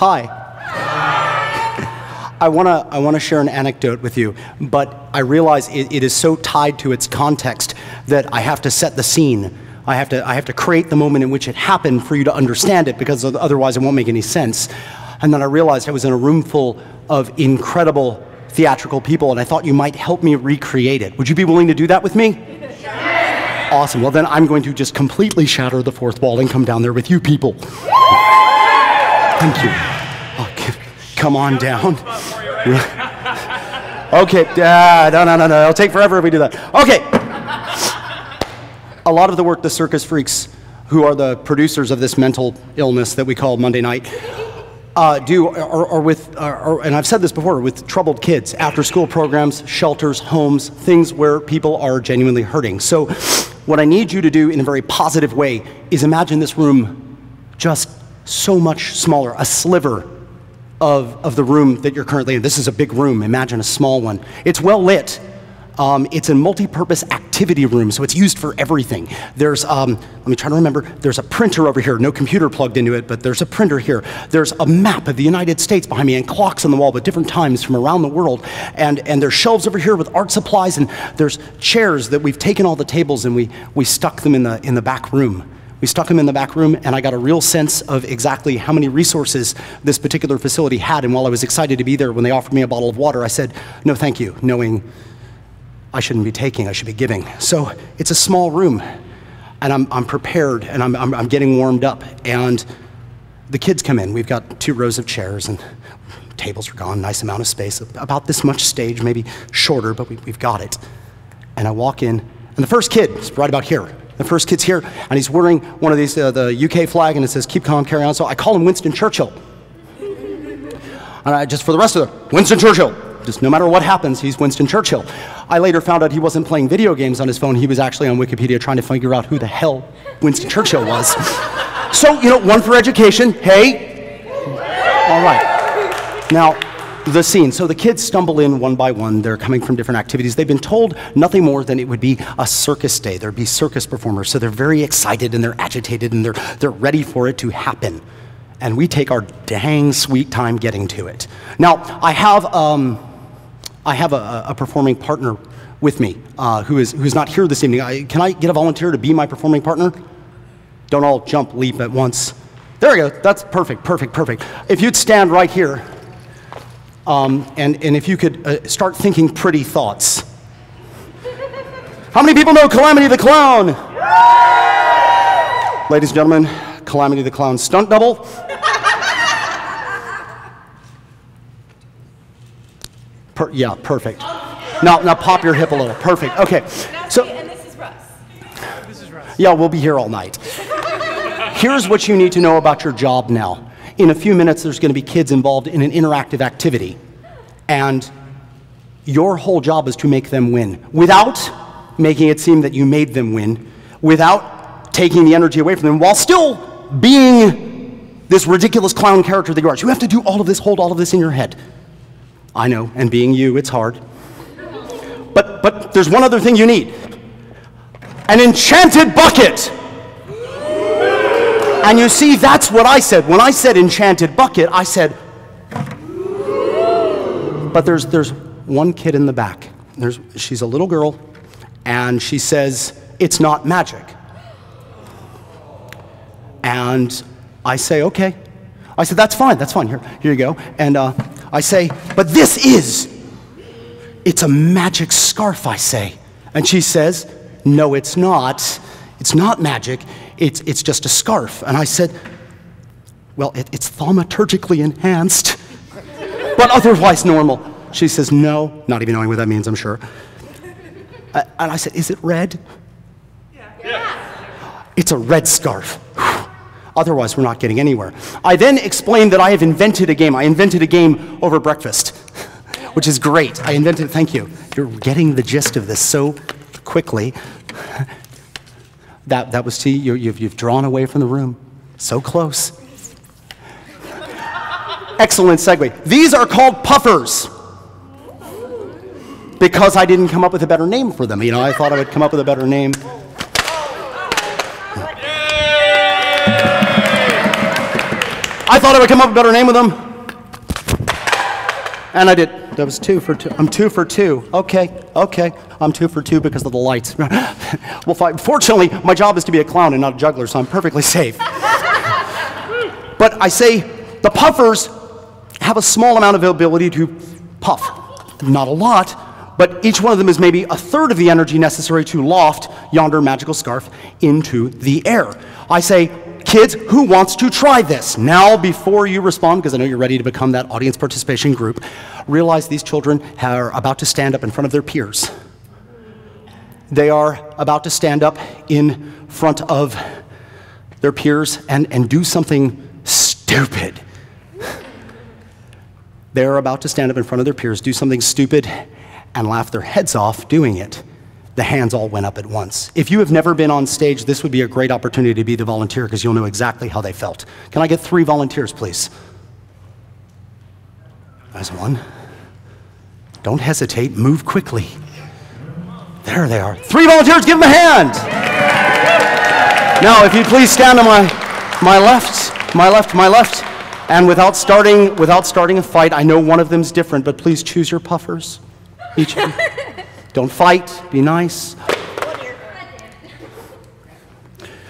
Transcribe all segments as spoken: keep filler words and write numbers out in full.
Hi. I want to I want to share an anecdote with you, but I realize it, it is so tied to its context that I have to set the scene. I have to I have to create the moment in which it happened for you to understand it, because otherwise it won't make any sense. And then I realized I was in a room full of incredible theatrical people, and I thought you might help me recreate it. Would you be willing to do that with me? Yes. Awesome. Well, then I'm going to just completely shatter the fourth wall and come down there with you people. Thank you. Okay. Come on down. Okay. Uh, no, no, no, no. It'll take forever if we do that. Okay. A lot of the work the circus freaks, who are the producers of this mental illness that we call Monday Night, Uh, do or, or with, or, or, and I've said this before, with troubled kids, after-school programs, shelters, homes, things where people are genuinely hurting. So what I need you to do in a very positive way is imagine this room just so much smaller, a sliver of, of the room that you're currently in. This is a big room. Imagine a small one. It's well lit. Um, it's a multi-purpose activity room, so it's used for everything. There's, um, let me try to remember, there's a printer over here, no computer plugged into it, but there's a printer here. There's a map of the United States behind me and clocks on the wall, but different times from around the world. And, and there's shelves over here with art supplies, and there's chairs that we've taken all the tables and we, we stuck them in the, in the back room. We stuck them in the back room, and I got a real sense of exactly how many resources this particular facility had. And while I was excited to be there, when they offered me a bottle of water, I said, no thank you, knowing I shouldn't be taking, I should be giving. So it's a small room, and I'm, I'm prepared, and I'm, I'm, I'm getting warmed up, and the kids come in. We've got two rows of chairs, and tables are gone, nice amount of space, about this much stage, maybe shorter, but we, we've got it. And I walk in, and the first kid is right about here. The first kid's here, and he's wearing one of these, uh, the U K flag, and it says, keep calm, carry on. So I call him Winston Churchill. And I just, for the rest of the, Winston Churchill. Just no matter what happens, he's Winston Churchill. I later found out he wasn't playing video games on his phone. He was actually on Wikipedia trying to figure out who the hell Winston Churchill was. So, you know, one for education. Hey? All right. Now, the scene. So the kids stumble in one by one. They're coming from different activities. They've been told nothing more than it would be a circus day. There'd be circus performers. So they're very excited, and they're agitated, and they're, they're ready for it to happen. And we take our dang sweet time getting to it. Now, I have... Um, I have a, a performing partner with me uh, who is who's not here this evening. I, can I get a volunteer to be my performing partner? Don't all jump, leap at once. There we go. That's perfect, perfect, perfect. If you'd stand right here, um, and, and if you could uh, start thinking pretty thoughts. How many people know Calamity the Clown? Ladies and gentlemen, Calamity the Clown stunt double. Per, yeah, perfect. Now, now pop your hip a little. Perfect. Okay. So, and this is Russ. This is Russ. Yeah, we'll be here all night. Here's what you need to know about your job now. In a few minutes, there's going to be kids involved in an interactive activity, and your whole job is to make them win, without making it seem that you made them win, without taking the energy away from them, while still being this ridiculous clown character that you are. So you have to do all of this, hold all of this in your head. I know, and being you, it's hard. But, but there's one other thing you need. An enchanted bucket! And you see, that's what I said. When I said enchanted bucket, I said... But there's, there's one kid in the back. There's, she's a little girl, and she says, it's not magic. And I say, okay. I said, that's fine, that's fine, here, here you go. And, uh, I say, but this is, it's a magic scarf, I say. And she says, no, it's not. It's not magic. It's, it's just a scarf. And I said, well, it, it's thaumaturgically enhanced, but otherwise normal. She says, no, not even knowing what that means, I'm sure. Uh, and I said, is it red? Yeah. Yeah. It's a red scarf. Otherwise, we're not getting anywhere. I then explained that I have invented a game. I invented a game over breakfast, which is great. I invented, thank you. You're getting the gist of this so quickly. That, that was, see, you, you've, you've drawn away from the room. So close. Excellent segue. These are called puffers, because I didn't come up with a better name for them. You know, I thought I would come up with a better name. I thought I would come up with a better name with them. And I did. That was two for two. I'm two for two. Okay, okay. I'm two for two because of the lights. Well, fortunately, my job is to be a clown and not a juggler, so I'm perfectly safe. But I say the puffers have a small amount of ability to puff. Not a lot, but each one of them is maybe a third of the energy necessary to loft yonder magical scarf into the air. I say, kids, who wants to try this? Now, before you respond, because I know you're ready to become that audience participation group, realize these children are about to stand up in front of their peers. They are about to stand up in front of their peers and, and do something stupid. They're about to stand up in front of their peers, do something stupid, and laugh their heads off doing it. The hands all went up at once. If you have never been on stage, this would be a great opportunity to be the volunteer because you'll know exactly how they felt. Can I get three volunteers, please? There's one. Don't hesitate, move quickly. There they are. Three volunteers, give them a hand! Now, if you please stand on my, my left, my left, my left. And without starting, without starting a fight, I know one of them's different, but please choose your puffers. Each one. Don't fight. Be nice.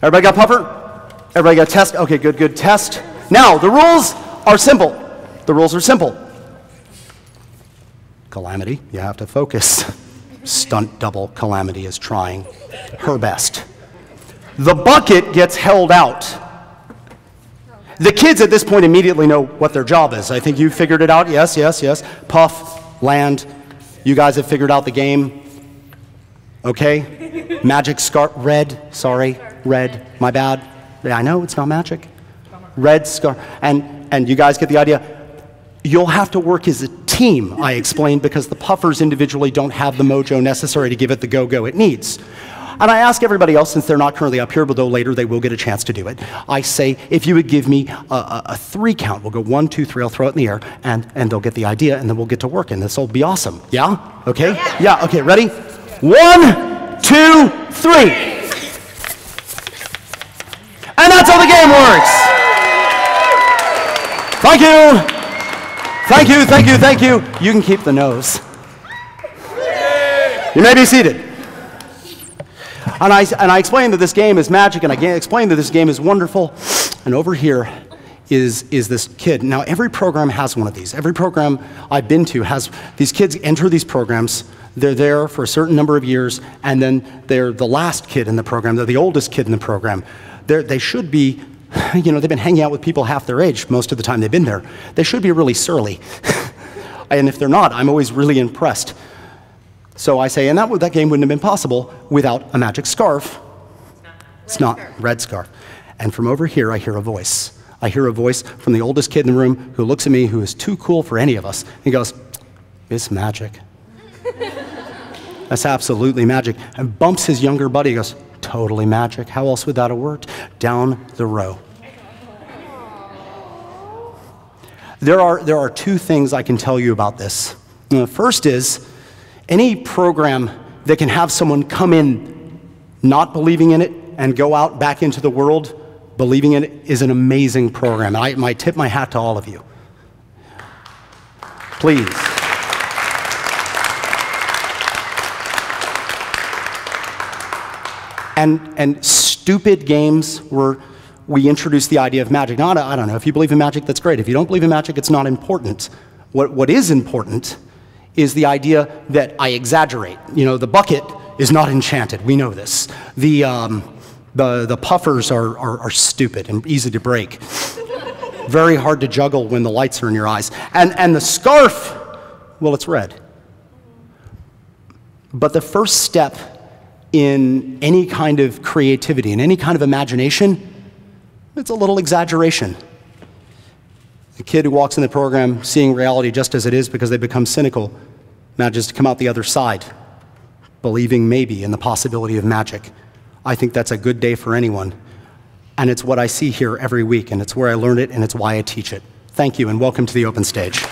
Everybody got puffer? Everybody got test? Okay, good, good. Test. Now, the rules are simple. The rules are simple. Calamity, you have to focus. Stunt double Calamity is trying her best. The bucket gets held out. The kids at this point immediately know what their job is. I think you figured it out. Yes, yes, yes. Puff, land. You guys have figured out the game. Okay? Magic scarf. Red. Sorry. Red. My bad. Yeah, I know. It's not magic. Red scarf. And, and you guys get the idea. You'll have to work as a team, I explained, because the puffers individually don't have the mojo necessary to give it the go-go it needs. And I ask everybody else, since they're not currently up here, but though later they will get a chance to do it, I say, if you would give me a, a, a three count, we'll go one, two, three, I'll throw it in the air, and, and they'll get the idea, and then we'll get to work, and this will be awesome. Yeah? Okay? Yeah, yeah. Okay, ready? One, two, three. And that's how the game works. Thank you. Thank you, thank you, thank you. You can keep the nose. You may be seated. And I, and I explained that this game is magic, and I explained that this game is wonderful. And over here is, is this kid. Now, every program has one of these. Every program I've been to has these kids enter these programs. They're there for a certain number of years, and then they're the last kid in the program. They're the oldest kid in the program. They're, they should be, you know, they've been hanging out with people half their age most of the time they've been there. They should be really surly. And if they're not, I'm always really impressed. So I say, and that, that game wouldn't have been possible without a magic scarf. It's not a red scarf. And from over here, I hear a voice. I hear a voice from the oldest kid in the room who looks at me, who is too cool for any of us. He goes, it's magic. That's absolutely magic. And bumps his younger buddy. He goes, totally magic. How else would that have worked? Down the row. There are, there are two things I can tell you about this. And the first is, any program that can have someone come in not believing in it and go out back into the world believing in it is an amazing program. I, I tip my hat to all of you. Please. And, and stupid games where we introduce the idea of magic. Now, I don't know. If you believe in magic, that's great. If you don't believe in magic, it's not important. What, what is important is the idea that I exaggerate. You know, the bucket is not enchanted. We know this. The, um, the, the puffers are, are, are stupid and easy to break. Very hard to juggle when the lights are in your eyes. And, and the scarf, well, it's red. But the first step in any kind of creativity, in any kind of imagination, it's a little exaggeration. The kid who walks in the program seeing reality just as it is because they become cynical manages to come out the other side, believing maybe in the possibility of magic. I think that's a good day for anyone. And it's what I see here every week, and it's where I learn it, and it's why I teach it. Thank you, and welcome to the Open Stage.